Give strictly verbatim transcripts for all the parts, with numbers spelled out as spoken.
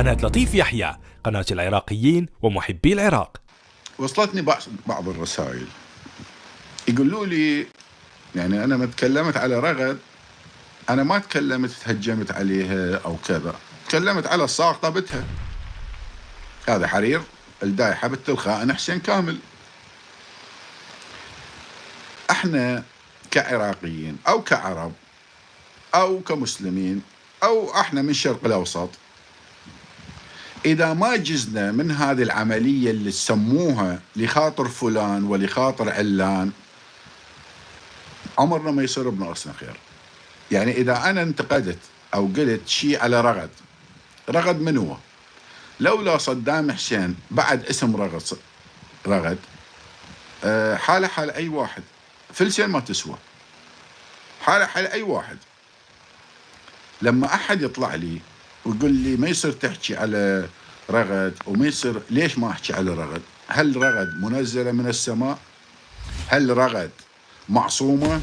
قناة لطيف يحيى، قناة العراقيين ومحبي العراق. وصلتني بعض الرسائل يقولوا لي، يعني أنا ما تكلمت على رغد، أنا ما تكلمت تهجمت عليها أو كذا، تكلمت على الصاغ طابتها. هذا حرير الدايحة بنت الخائن حسين كامل. احنا كعراقيين أو كعرب أو كمسلمين أو احنا من الشرق الأوسط، إذا ما جزنا من هذه العملية اللي سموها لخاطر فلان ولخاطر علان، عمرنا ما يصير ابن أرسنا خير. يعني إذا أنا انتقدت أو قلت شيء على رغد، رغد من هو؟ لولا صدام حسين بعد اسم رغد رغد حاله حال أي واحد، فلسين ما تسوى، حاله حال أي واحد. لما أحد يطلع لي ويقول لي ما يصير تحكي على رغد وما يصير، ليش ما أحكي على رغد؟ هل رغد منزلة من السماء؟ هل رغد معصومة؟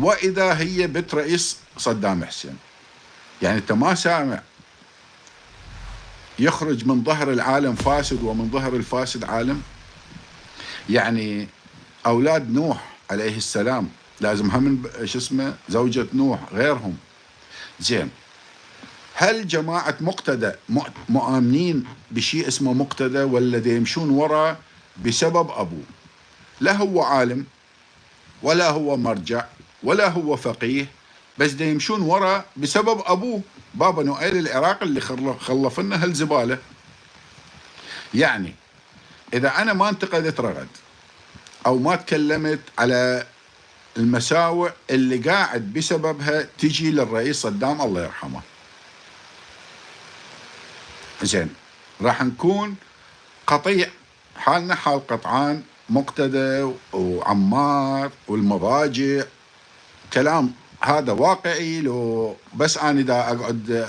وإذا هي بنت رئيس صدام حسين، يعني أنت ما سامع يخرج من ظهر العالم فاسد ومن ظهر الفاسد عالم. يعني أولاد نوح عليه السلام لازم هم شو اسمه زوجة نوح غيرهم. زين، هل جماعة مقتدى مؤمنين بشيء اسمه مقتدى ولا يمشون ورا بسبب أبوه؟ لا هو عالم ولا هو مرجع ولا هو فقيه، بس دا يمشون ورا بسبب أبوه بابا نوئيل العراق اللي خلف لنا هالزبالة. يعني إذا أنا ما انتقدت رغد أو ما تكلمت على المساوئ اللي قاعد بسببها تجي للرئيس صدام الله يرحمه، زين راح نكون قطيع، حالنا حال قطعان مقتدى وعمار والمضاجع. كلام هذا واقعي، لو بس أنا دا أقعد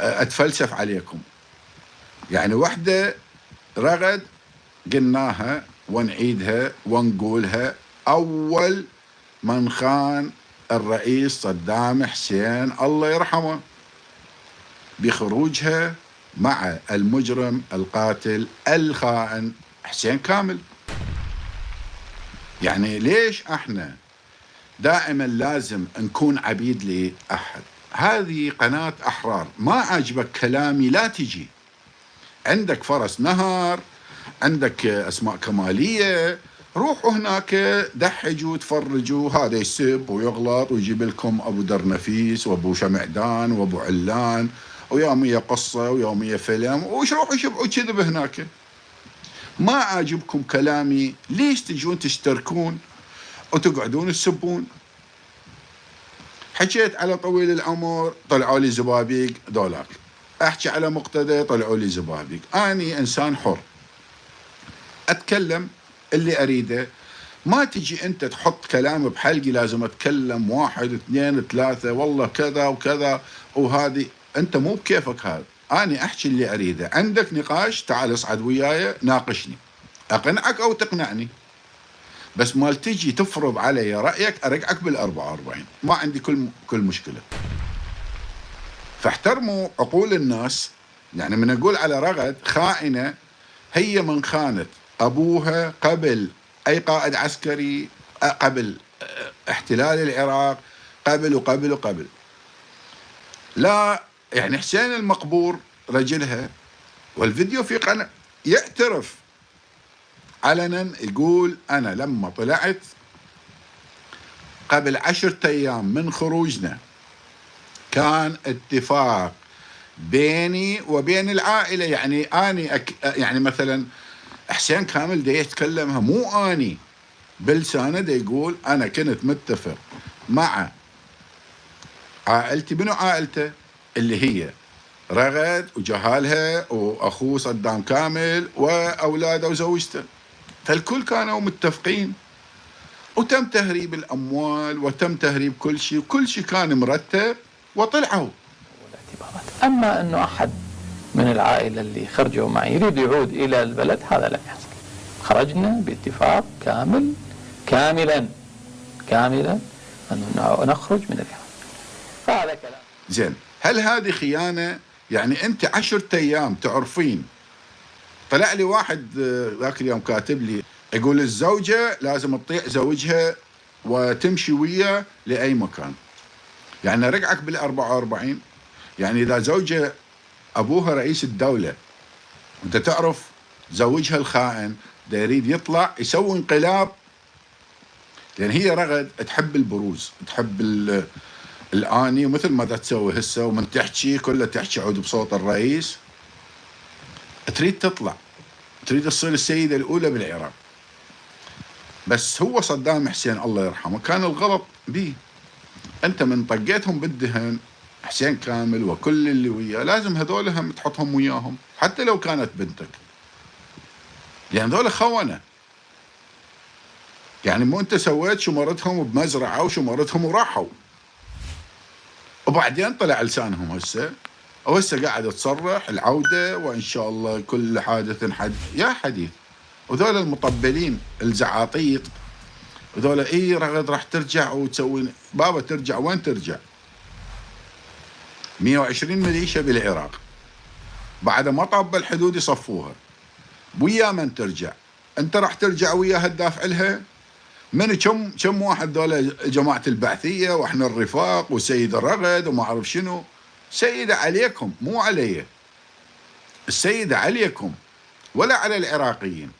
أتفلسف عليكم. يعني وحدة رغد قلناها ونعيدها ونقولها، أول من خان الرئيس صدام حسين الله يرحمه بخروجها مع المجرم القاتل الخائن حسين كامل. يعني ليش احنا دائما لازم نكون عبيد لأحد؟ هذه قناة أحرار، ما عجبك كلامي لا تجي. عندك فرس نهر، عندك أسماء كمالية، روحوا هناك دحجوا وتفرجوا. هذا يسب ويغلط ويجيب لكم أبو درنفيس وأبو شمعدان وأبو علان، ويومية قصة ويومية فيلم، وش روحوا شبعوا كذب هناك. ما عاجبكم كلامي ليش تجون تشتركون وتقعدون تسبون؟ حكيت على طويل العمر طلعوا لي زبابيق دولاك، احكي على مقتدى طلعوا لي زبابيق. اني انسان حر اتكلم اللي اريده، ما تجي انت تحط كلام بحلقي لازم اتكلم واحد اثنين ثلاثه والله كذا وكذا وهذه، انت مو بكيفك هذا. اني احكي اللي اريده، عندك نقاش تعال اصعد وياي ناقشني، اقنعك او تقنعني، بس ما تجي تفرض علي رايك ارقعك بالأربعة وأربعين، ما عندي كل كل مشكله. فاحترموا عقول الناس. يعني من اقول على رغد خائنه، هي من خانت ابوها قبل اي قائد عسكري، قبل احتلال العراق، قبل وقبل وقبل. لا يعني حسين المقبور رجلها، والفيديو في قناه يعترف علنا، يقول أنا لما طلعت قبل عشرة أيام من خروجنا كان اتفاق بيني وبين العائلة. يعني أني أك... يعني مثلا حسين كامل دا يتكلمها مو أني بلسانه، دا يقول أنا كنت متفق مع عائلتي. بنو عائلته؟ اللي هي رغد وجهالها وأخوه صدام كامل وأولاده وزوجته، فالكل كانوا متفقين، وتم تهريب الأموال وتم تهريب كل شيء، وكل شيء كان مرتب وطلعوا. أما أنه أحد من العائلة اللي خرجوا معي يريد يعود إلى البلد، هذا لم يحصل. خرجنا باتفاق كامل كاملا كاملا أنه نخرج من العراق. فهذا كلام. زين، هل هذه خيانة يعني انت عشرة ايام تعرفين. طلع لي واحد ذاك اليوم كاتب لي يقول الزوجه لازم تطيع زوجها وتمشي وياه لاي مكان. يعني رقعك بال أربعة وأربعين، يعني اذا زوجه ابوها رئيس الدوله، انت تعرف زوجها الخائن دا يريد يطلع يسوي انقلاب، لان هي رغد تحب البروز، تحب الاني، مثل ما دا تسوي هسه، ومن تحكي كلها تحكي عود بصوت الرئيس. تريد تطلع، تريد تصير السيده الاولى بالعراق. بس هو صدام حسين الله يرحمه كان الغضب به. انت من طقيتهم بالدهن حسين كامل وكل اللي وياه، لازم هذول هم تحطهم وياهم حتى لو كانت بنتك، لان هذول خونه. يعني مو انت سويت شمرتهم بمزرعه وشمرتهم وراحوا، وبعدين طلع لسانهم هسه، وهسه قاعد تصرح العوده وان شاء الله كل حادث حديث. يا حديث، وذول المطبلين الزعاطيط وذول اي رغد راح ترجع وتسوي بابا. ترجع وين ترجع؟ مئة وعشرين مليشيا بالعراق بعد ما طاب الحدود يصفوها. ويا من ترجع؟ انت راح ترجع وياها تدافع لها؟ من كم كم واحد ذولا جماعه البعثيه واحنا الرفاق وسيده رغد وما اعرف شنو. سيده عليكم مو علي، السيده عليكم ولا على العراقيين،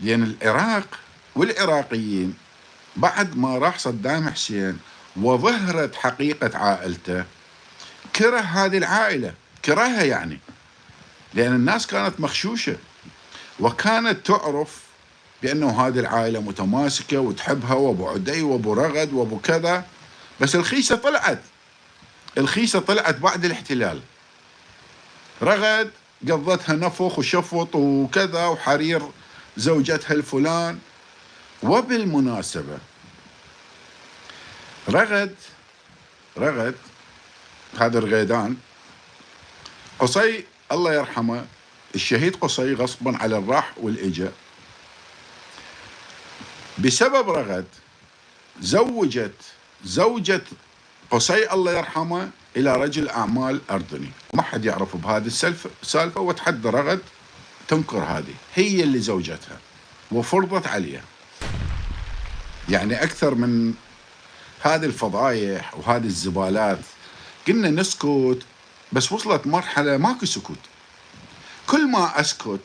لان العراق والعراقيين بعد ما راح صدام حسين وظهرت حقيقه عائلته كره هذه العائله، كرهها يعني، لان الناس كانت مخشوشه وكانت تعرف بانه هذه العائله متماسكه وتحبها، وابو عدي وابو رغد وابو كذا. بس الخيسه طلعت، الخيسه طلعت بعد الاحتلال. رغد قضتها نفخ وشفط وكذا وحرير زوجتها الفلان. وبالمناسبه رغد رغد هذا الغيدان قصي الله يرحمه، الشهيد قصي غصبا على الراح والاجاء، بسبب رغد زوجت زوجة قصي الله يرحمه الى رجل اعمال اردني، ما حد يعرف بهذه السالفه، وتحدى رغد تنكر هذه، هي اللي زوجتها وفرضت عليها. يعني اكثر من هذه الفضايح وهذه الزبالات قلنا نسكت، بس وصلت مرحله ماكو سكوت. كل ما اسكت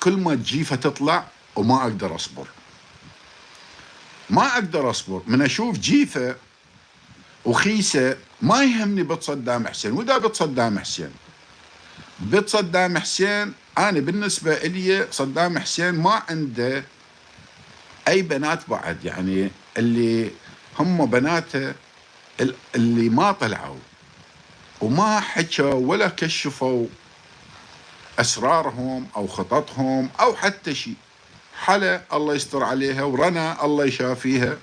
كل ما تجيفه تطلع، وما اقدر اصبر، ما اقدر اصبر من اشوف جيفه وخيسه. ما يهمني بت صدام حسين، ودا بت صدام حسين بت صدام حسين. انا بالنسبه الي صدام حسين ما عنده اي بنات بعد، يعني اللي هم بناته اللي ما طلعوا وما حكوا ولا كشفوا اسرارهم او خططهم او حتى شيء. حلا الله يستر عليها، ورنا الله يشافيها،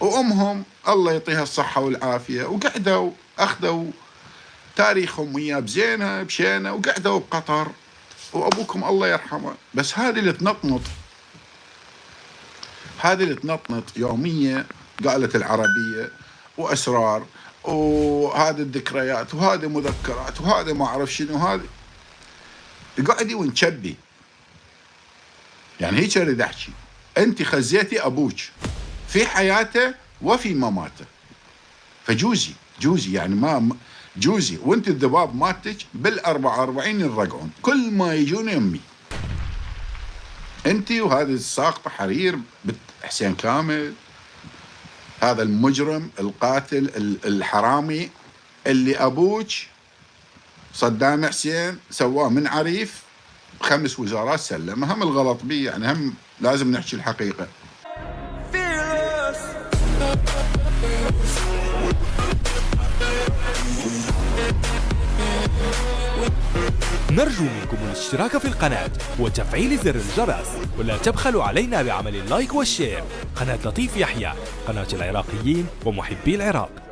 وامهم الله يعطيها الصحه والعافيه، وقعدوا اخذوا تاريخهم وياه بزينه بشينه، وقعدوا بقطر، وابوكم الله يرحمه. بس هذه اللي تنطنط، هذه اللي تنطنط يوميه قالت العربيه، واسرار، وهذه الذكريات، وهذه مذكرات، وهذا ما اعرف شنو، هذه قعدي ونشبي. يعني هيك اريد احكي، انت خزيتي ابوك في حياته وفي مماته، فجوزي جوزي يعني ما جوزي، وانت الذباب مالتك بال أربعة وأربعين ينرقعون. كل ما يجون يمي انت وهذه الساقطه حرير حسين كامل، هذا المجرم القاتل الحرامي اللي ابوك صدام حسين سواه من عريف، خمس وزارات سلمها، هم الغلط بيه، يعني هم لازم نحكي الحقيقة. نرجو منكم الاشتراك في القناة وتفعيل زر الجرس، ولا تبخلوا علينا بعمل اللايك والشير. قناة لطيف يحيى، قناة العراقيين ومحبي العراق.